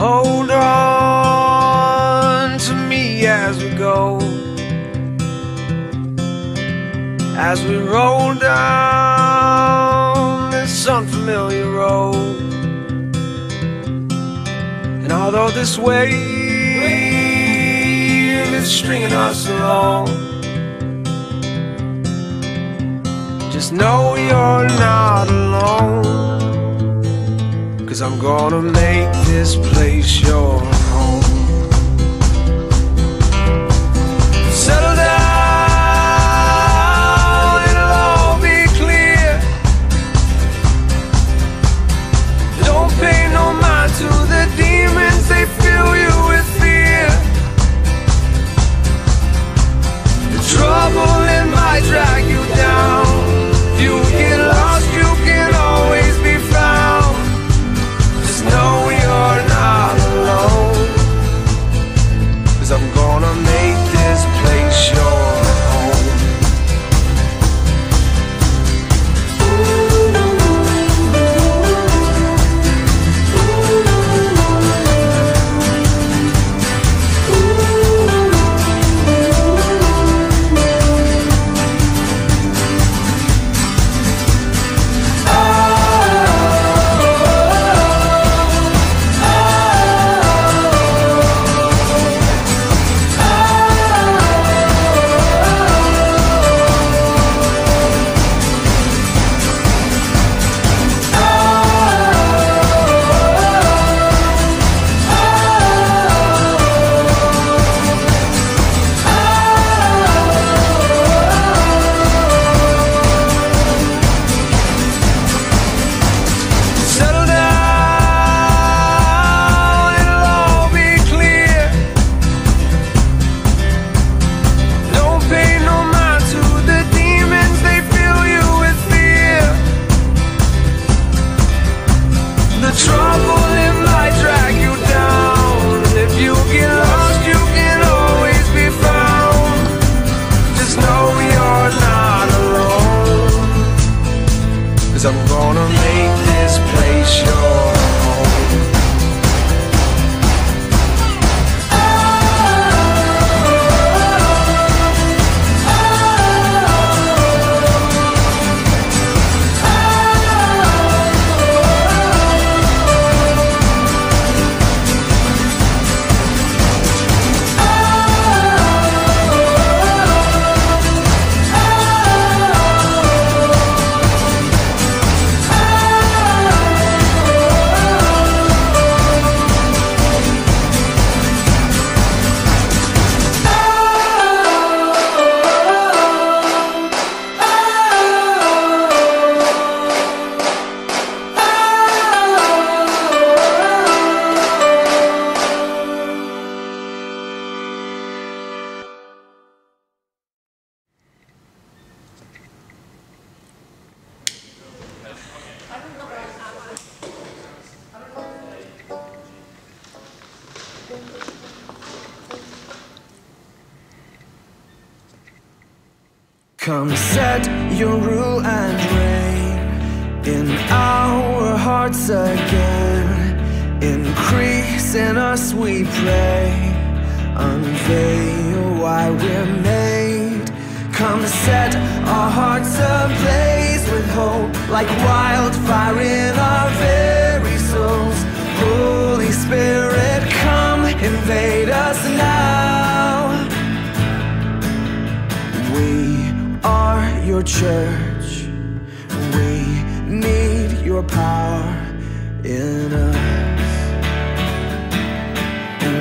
Hold on to me as we go, as we roll down this unfamiliar road. And although this wave is stringing us along, just know you're not alone, 'cause I'm gonna make this place your home. Settle down, it'll all be clear. Don't pay no mind to the demons, they fill you with fear. The trouble that might drag you down, if you get lost, you can always be found. No, you're not alone, 'cause I'm gonna make this place your home. Come set your rule and reign in our hearts again. Increase in us we pray, unveil why we're made. Come set our hearts ablaze with hope, like wildfire in our very souls. Holy Spirit, come invade us now. We are your church, we need your power in us.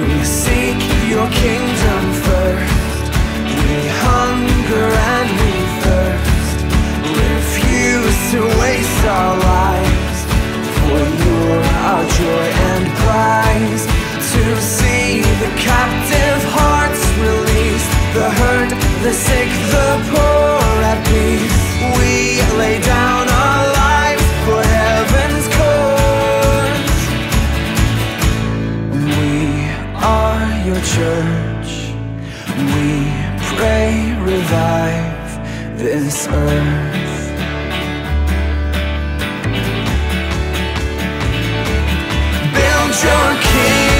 We seek your kingdom first, we hunger and we thirst, refuse to waste our lives, for you're our joy and prize. To see the captive hearts released, the hurt, the sick, the poor at peace. We lay down our lives for heaven's cause. We are your church. We pray, revive this earth. Build your kingdom.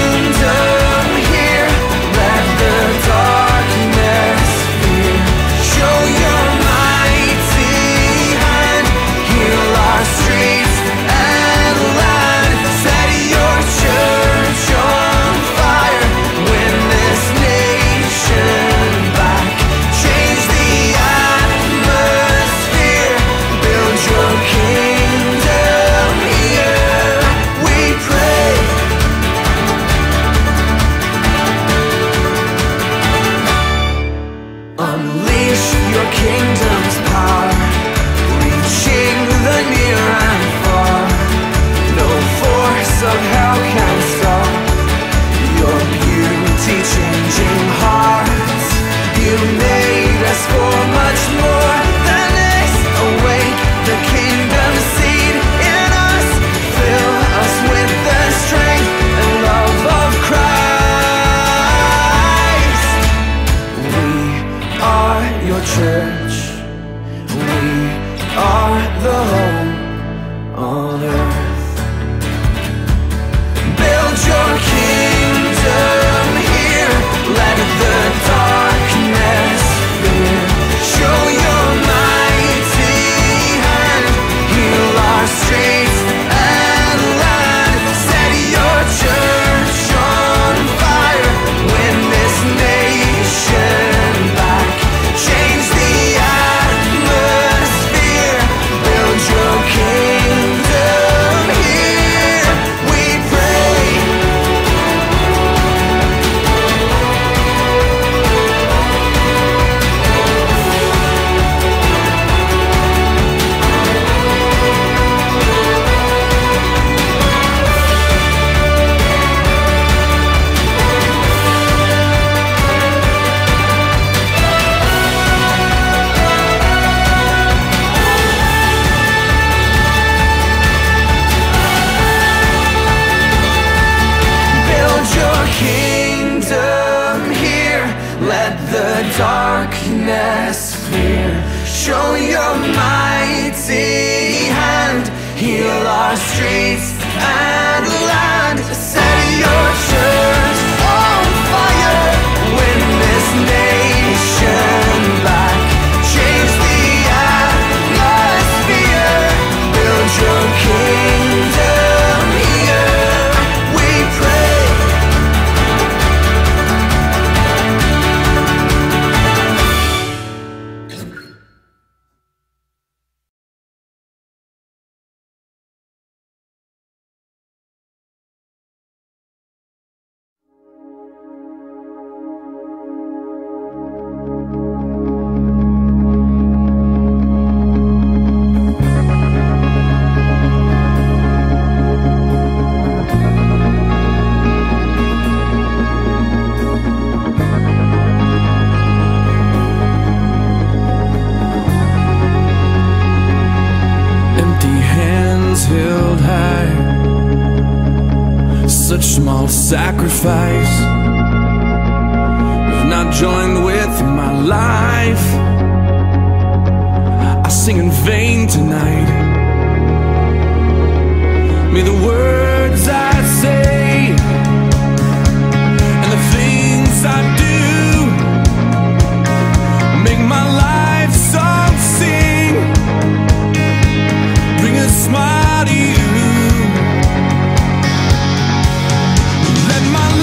church. We are the home on earth. Build your kingdom here. Let the darkness fear. Show your mighty hand. Heal our streets and land. Set your church on fire. Win this nation. Darkness, fear. Show your mighty hand. Heal our streets and land. Set your church on fire. Win this nation back. Change the atmosphere. Build your kingdom here. We pray. Sacrifice. If not joined with my life, I sing in vain tonight. May the words I say and the things I do make my life song sing, bring a smile to you. Let my life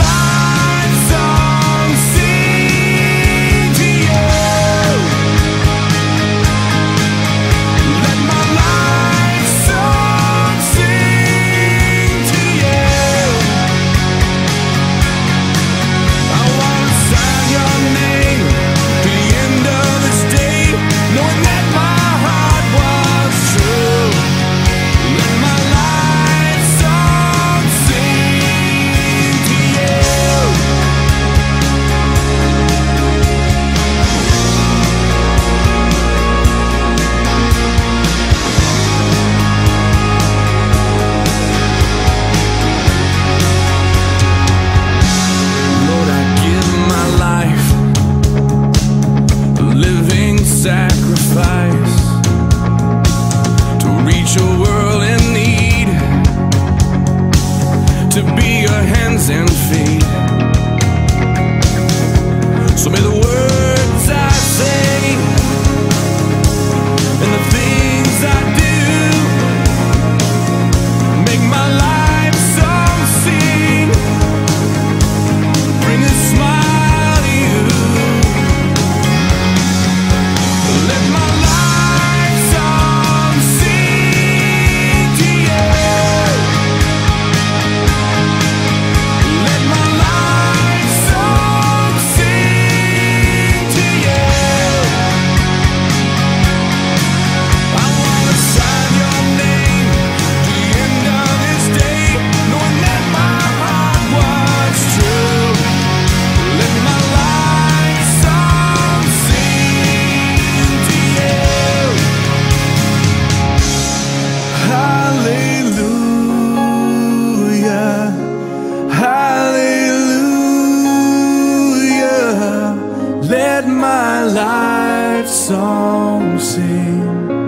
song sing.